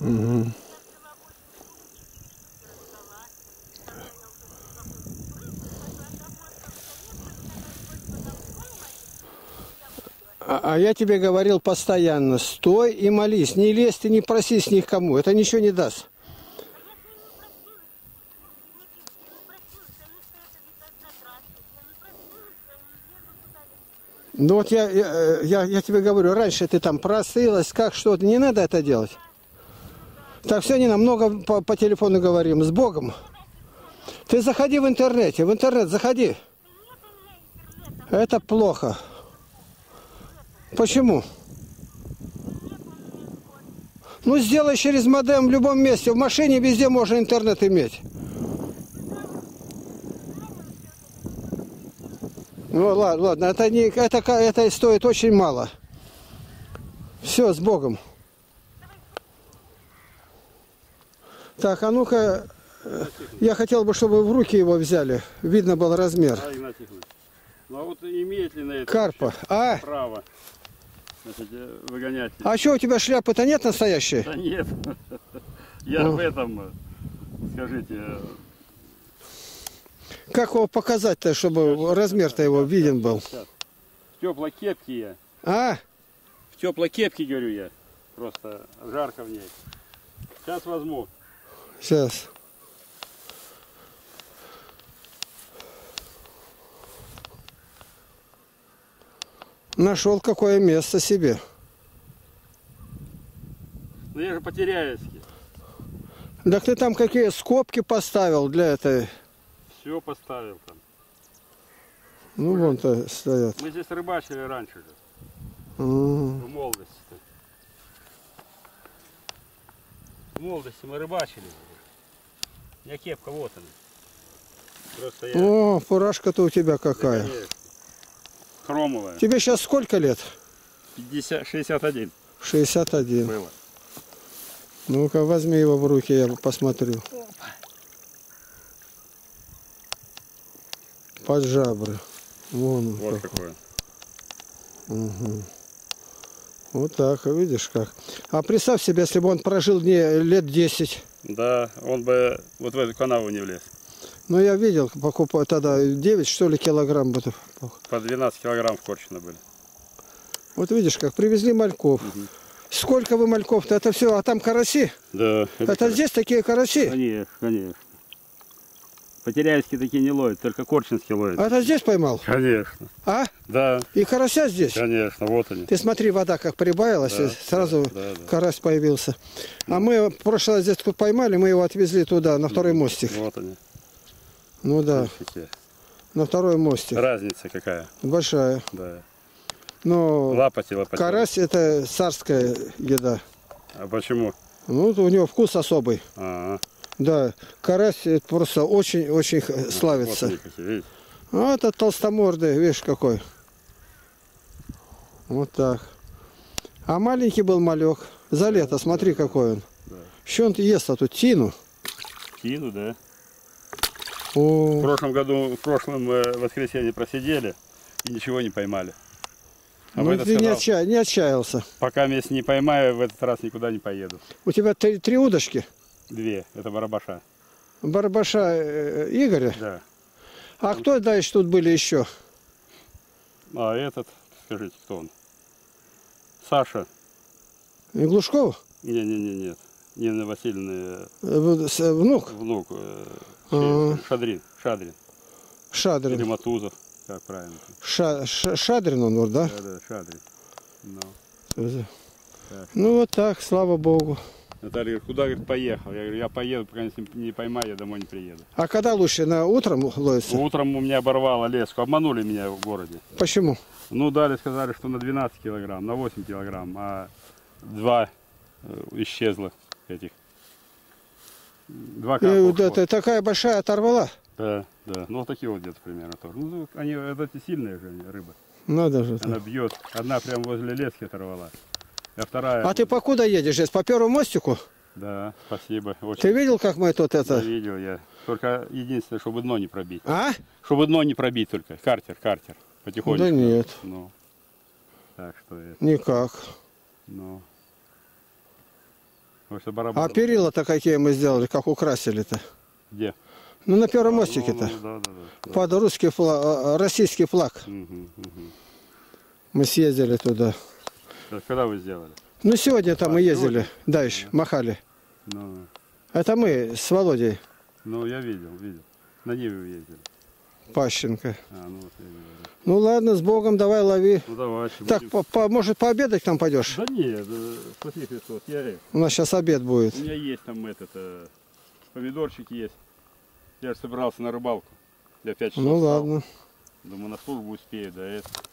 Угу. А я тебе говорил постоянно, стой и молись, не лезь ты, не проси с них кому, это ничего не даст. Ну вот я тебе говорю, раньше ты там просылась, как что-то, не надо это делать. Так все не намного по телефону говорим, с Богом. Ты заходи в интернет заходи. Это плохо. Почему? Ну, сделай через модем в любом месте. В машине везде можно интернет иметь. Ну, ладно, ладно. Это и стоит очень мало. Все, с Богом. Так, а ну-ка, я хотел бы, чтобы в руки его взяли. Видно был размер. Ну, а вот имеет ли на это карпа право? Значит, выгонять. А что, у тебя шляпы-то нет настоящей? Да нет. Я в этом, скажите... Как его показать-то, чтобы размер-то его виден был? В теплой кепке я. А? В теплой кепке, говорю я. Просто жарко в ней. Сейчас возьму. Сейчас. Нашел какое место себе. Ну я же потеряюсь. Так ты там какие скобки поставил для этой? Все поставил там. Ну вон-то стоят. Мы здесь рыбачили раньше. В молодости-то. В молодости мы рыбачили. У меня кепка вот она. Просто я... О, фуражка-то у тебя какая. Да, хромовая. Тебе сейчас сколько лет? 61. 61. Было. Ну-ка, возьми его в руки, я посмотрю. Под жабры. Вон вот какой. Угу. Вот так, видишь как. А представь себе, если бы он прожил мне лет 10. Да, он бы вот в эту канаву не влез. Ну, я видел, покупаю тогда 9, что ли, килограмм. По 12 килограмм вкорчено были. Вот видишь, как привезли мальков. Угу. Сколько вы мальков-то? Это все, а там караси? Да. Это здесь такие караси? Конечно, конечно. Потеряевские такие не ловят, только корчинские ловят. А это здесь поймал? Конечно. А? Да. И карася здесь? Конечно, вот они. Ты смотри, вода как прибавилась, да, и сразу да. Карась появился. А мы в прошлый раз здесь поймали, мы его отвезли туда, на второй мостик. Вот они. Ну да, на второй мостик. Разница какая? Большая. Да. Но лапоти. Карась это царская еда. А почему? Ну, у него вкус особый. А-а. Да, карась просто очень-очень славится. А это толстомордый, видишь какой. Вот так. А маленький был малек. За лето, смотри какой он. Да. Что он ест, а тут тину? Тину, да. О. В прошлом году, в прошлом воскресенье просидели и ничего не поймали. А ну, ты не отчаялся. Пока мест не поймаю, в этот раз никуда не поеду. У тебя три удочки? Две. Это барабаша. Барабаша Игоря? Да. А кто дальше тут были еще? А этот, скажите, кто он? Саша. Иглушков? Нет. Нина Васильевна. Внук? Внук. Шадрин. Или Матузов, как правильно. Шадрин он, вот, да? Да, Шадрин. Ну вот так, слава Богу. Наталья говорит, куда, говорит, поехал? Я говорю, я поеду, пока не поймаю, я домой не приеду. А когда лучше, на утром ловится? Утром у меня оборвало леску, обманули меня в городе. Почему? Ну, дали, сказали, что на 12 килограмм, на 8 килограмм, а 2 исчезло этих. Два карпа. Такая большая оторвала? Да. Ну, вот такие вот где-то примерно тоже. Ну, они, эти сильные же рыбы. Надо же. Она бьет. Одна прям возле лески оторвала, а вторая... А ты покуда едешь? Здесь по первому мостику? Да, спасибо. Очень. Ты видел, как мы тут это... Да, видел я. Только единственное, чтобы дно не пробить. А? Чтобы дно не пробить только. Картер. Потихоньку. Да нет. Ну, так что это... Никак. Ну... А перила-то какие мы сделали, как украсили-то? Где? Ну, на первом мостике-то. Да. Под русский флаг, российский флаг. Угу. Мы съездили туда. Когда вы сделали? Ну, сегодня там мы ездили, сегодня? Да, еще, махали. Ну. Это мы с Володей. Ну, я видел. На Ниве ездили. Пащенко. Ну, вот ну ладно, с Богом, давай лови. Ну, давай, так, будем... может, пообедать там пойдешь? Да нет, спаси Христос, у нас сейчас обед будет. У меня есть там этот, помидорчик есть. Я же собирался на рыбалку. Я 5 часов. Ну ладно. Думаю, на службу успею, да это.